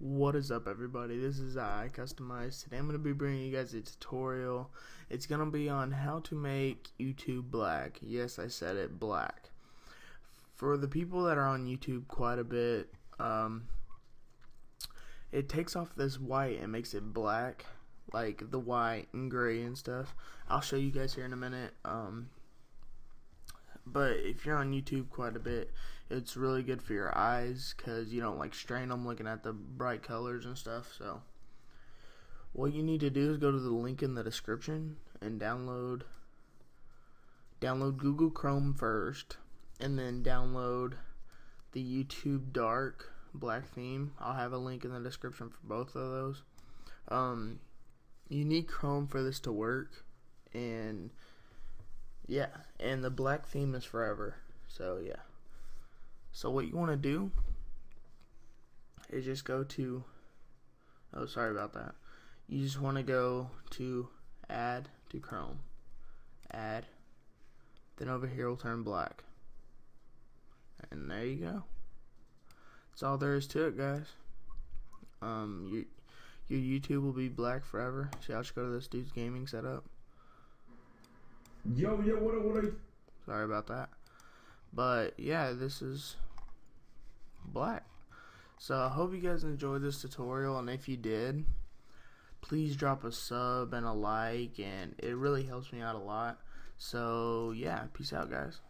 What is up, everybody? This is I Customized. Today I'm going to be bringing you guys a tutorial. It's going to be on how to make YouTube black. Yes, I said it, black. For the people that are on YouTube quite a bit, it takes off this white and makes it black, like the white and gray and stuff. I'll show you guys here in a minute. But if you're on YouTube quite a bit, it's really good for your eyes because you don't like strain them looking at the bright colors and stuff. So what you need to do is go to the link in the description and download Google Chrome first, and then download the YouTube dark black theme. I'll have a link in the description for both of those. You need Chrome for this to work, and yeah, and the black theme is forever. So yeah. So what you want to do is just go to, oh, sorry about that. You just want to go to add to Chrome. Add. Then over here will turn black. And there you go. That's all there is to it, guys. Your YouTube will be black forever. So I'll just go to this dude's gaming setup. Yo, what up? Sorry about that. But yeah, this is black. So I hope you guys enjoyed this tutorial, and if you did, please drop a sub and a like, and it really helps me out a lot. So yeah, peace out, guys.